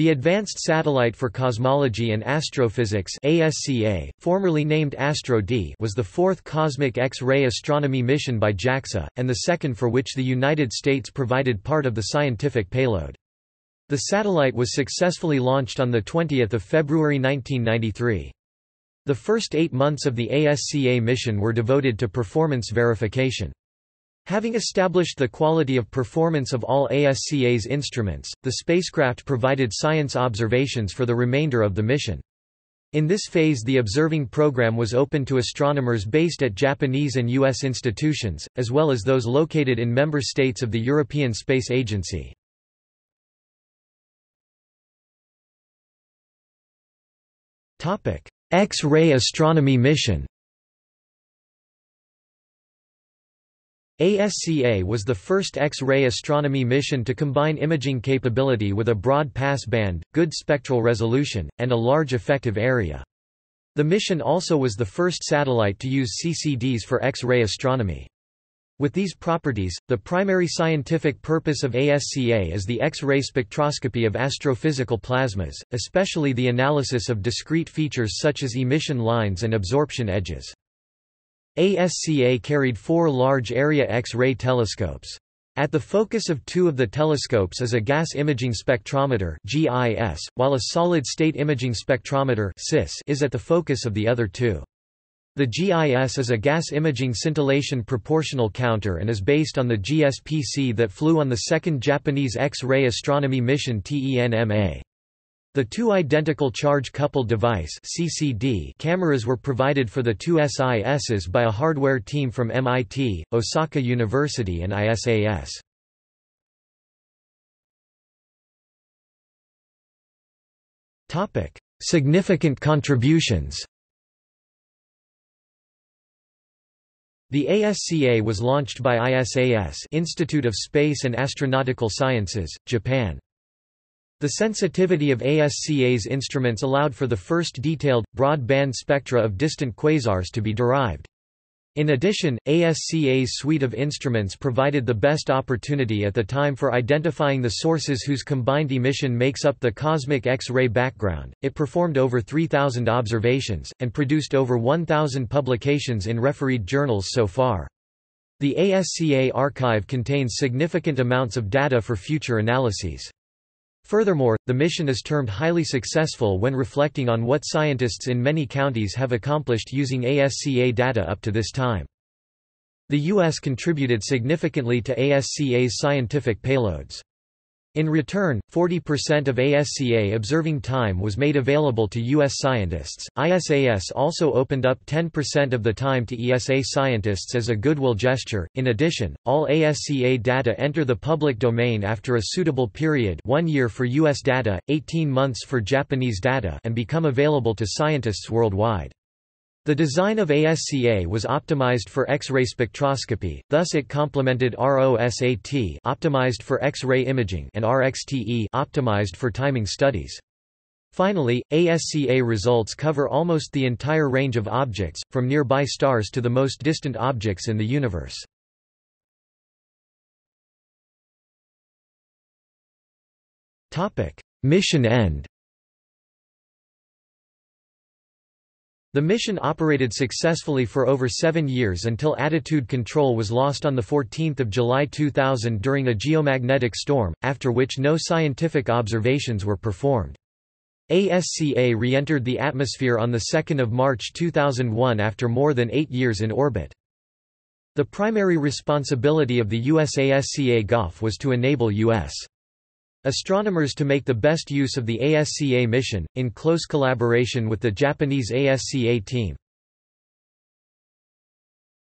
The Advanced Satellite for Cosmology and Astrophysics (ASCA), formerly named ASTRO-D, was the fourth cosmic X-ray astronomy mission by JAXA, and the second for which the United States provided part of the scientific payload. The satellite was successfully launched on 20 February 1993. The first 8 months of the ASCA mission were devoted to performance verification. Having established the quality of performance of all ASCA's instruments, the spacecraft provided science observations for the remainder of the mission. In this phase, the observing program was open to astronomers based at Japanese and U.S. institutions, as well as those located in member states of the European Space Agency. X-ray astronomy mission. ASCA was the first X-ray astronomy mission to combine imaging capability with a broad passband, good spectral resolution, and a large effective area. The mission also was the first satellite to use CCDs for X-ray astronomy. With these properties, the primary scientific purpose of ASCA is the X-ray spectroscopy of astrophysical plasmas, especially the analysis of discrete features such as emission lines and absorption edges. ASCA carried 4 large area X-ray telescopes. At the focus of 2 of the telescopes is a gas imaging spectrometer (GIS), while a solid-state imaging spectrometer (SIS) is at the focus of the other 2. The GIS is a gas imaging scintillation proportional counter and is based on the GSPC that flew on the second Japanese X-ray astronomy mission TENMA. The 2 identical charge-coupled device (CCD) cameras were provided for the 2 SISs by a hardware team from MIT, Osaka University and ISAS. Significant contributions. The ASCA was launched by ISAS Institute of Space and Astronautical Sciences, Japan. The sensitivity of ASCA's instruments allowed for the first detailed, broad-band spectra of distant quasars to be derived. In addition, ASCA's suite of instruments provided the best opportunity at the time for identifying the sources whose combined emission makes up the cosmic X-ray background. It performed over 3,000 observations, and produced over 1,000 publications in refereed journals so far. The ASCA archive contains significant amounts of data for future analyses. Furthermore, the mission is termed highly successful when reflecting on what scientists in many counties have accomplished using ASCA data up to this time. The U.S. contributed significantly to ASCA's scientific payloads. In return, 40% of ASCA observing time was made available to U.S. scientists. ISAS also opened up 10% of the time to ESA scientists as a goodwill gesture. In addition, all ASCA data enter the public domain after a suitable period, 1 year for U.S. data, 18 months for Japanese data, and become available to scientists worldwide. The design of ASCA was optimized for X-ray spectroscopy, thus it complemented ROSAT, optimized for X-ray imaging, and RXTE, optimized for timing studies. Finally, ASCA results cover almost the entire range of objects, from nearby stars to the most distant objects in the universe. Topic: Mission end. The mission operated successfully for over 7 years until attitude control was lost on 14 July 2000 during a geomagnetic storm, after which no scientific observations were performed. ASCA re-entered the atmosphere on 2 March 2001 after more than 8 years in orbit. The primary responsibility of the USASCA GOF was to enable U.S. astronomers to make the best use of the ASCA mission, in close collaboration with the Japanese ASCA team.